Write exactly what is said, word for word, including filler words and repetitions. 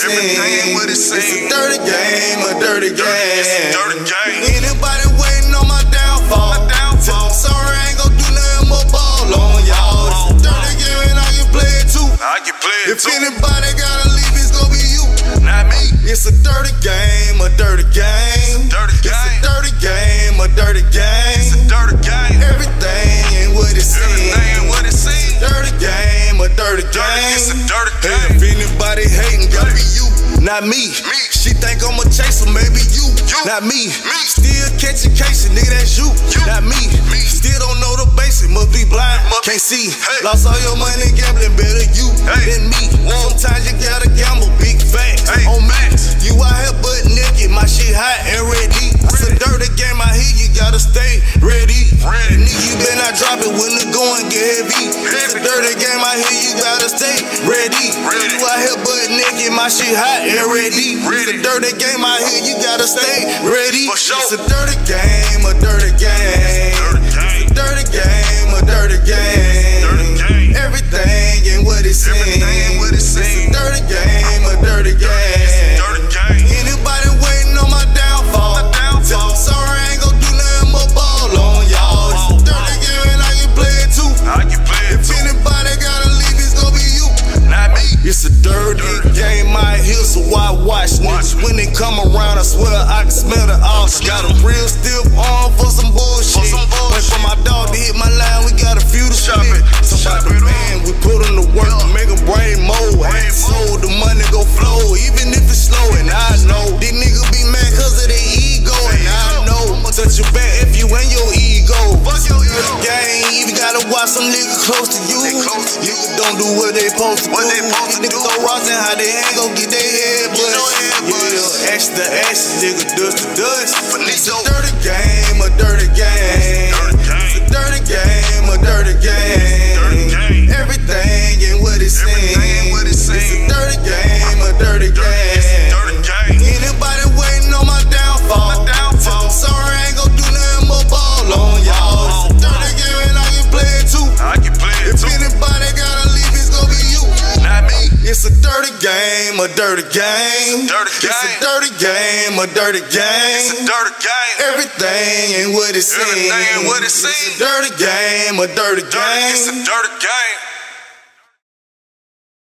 seen. What it seen. It's a dirty game, a dirty game. It's a dirty game. Anybody waiting on my downfall? My downfall. Sorry, I ain't gon' do nothing but ball on y'all. It's a dirty game and I can play it too. I can play it too. If anybody gotta leave, it's gon' be you, not me. It's a dirty game, a dirty game. It's a dirty game. It's a dirty game, a dirty game. It's a dirty game. Everything ain't what it seems. Dirty game, a dirty game. It's a dirty game. If anybody hating, gotta be you, not me. me. She think I'm a chaser, maybe you, you. not me. me. Still catching cases, nigga, that's you, you. not me. me. Still don't know the basics, must be blind, must can't see. Hey. Lost all your money gambling, better you hey. than me. Whoa. Sometimes you gotta gamble, big facts hey. on max. You out here butt naked, my shit hot and ready. ready. It's a dirty game, I hear you gotta stay ready. ready. Nigga, you better not drop it when the going get heavy. heavy. It's a dirty game, I hear you gotta stay ready. ready. You out here butt naked, my shit hot and ready. ready. It's a dirty game, I hear you gotta stay ready. Sure. It's a dirty game, a dirty game. It's a dirty game, a dirty game. Dirty game. Everything ain't what it seems. It's a dirty game, a dirty game. Anybody waiting on my downfall? Tell them sorry, I ain't gon' do nothing but ball on y'all. It's a dirty game and I can play it too. I can play it too. If anybody gotta leave, it's gon' be you, not me. It's a dirty, dirty game out here, so I watch niggas. When they come around, I swear I can smell the ox. Got a real stiff arm for some bullshit. Went from my dog to hit my line, we got a few to shop it. Shop it, man, we put in the work to make a brain mold. So the money go flow, even if it's slow. And I know these niggas be mad cause of their ego. And I know I'ma touch your back if you ain't your ego. Fuck your ego. Gang, even gotta watch some niggas close to you. You don't do what they supposed to do. Niggas go rocks and how they ain't gon' get their head bust. Yeah, ashes to ashes, nigga, dust to dust. It's a dirty game, a dirty game. It's a dirty game, a dirty game. Everything ain't what it seems. It's a dirty game, a dirty game. Anybody waiting on my downfall? Tell them sorry, I ain't gon' do nothing but ball on y'all. It's a dirty game and I can play it too. If anybody gotta leave, it's gon' be you. It's a dirty game, a dirty game. It's a dirty game, a dirty game. Everything ain't what it seems. It's a dirty game, a dirty game. It's a dirty game.